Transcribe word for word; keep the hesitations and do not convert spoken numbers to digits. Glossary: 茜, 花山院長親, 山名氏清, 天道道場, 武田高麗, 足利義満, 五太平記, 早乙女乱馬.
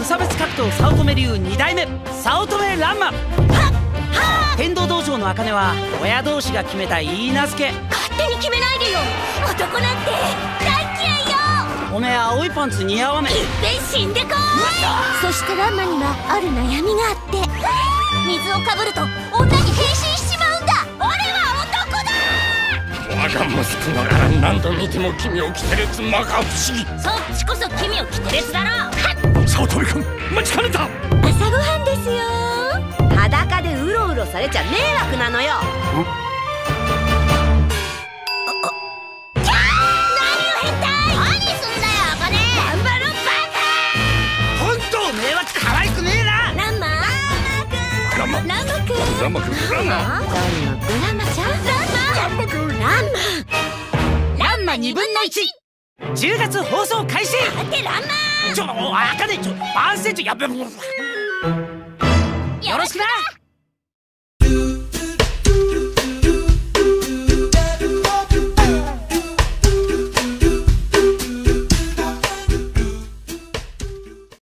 無差別格闘早乙女流に代目早乙女乱馬。天道道場の茜は親同士が決めたいい名付け。勝手に決めないでよ、男なんて大嫌いよ。おめえ青いパンツ似合わねえ。いっぺん死んでこい。そしてランマにはある悩みがあって、水をかぶると女に変身しちまうんだ。俺は男だ。我が息子ながら何度見ても君を着てるつまが不思議。そっちこそ君を着てるつだろ。はっ、早乙女君待ちかねた。朝ごはんですよ。裸でうろうろされちゃ迷惑なのよ。ランマくん、ランマランマちゃん、ランマランマくん、ランマランマにぶんのいち。じゅうがつ放送開始。だってランマちょ、あかねちょ、アンセンチ、やべ。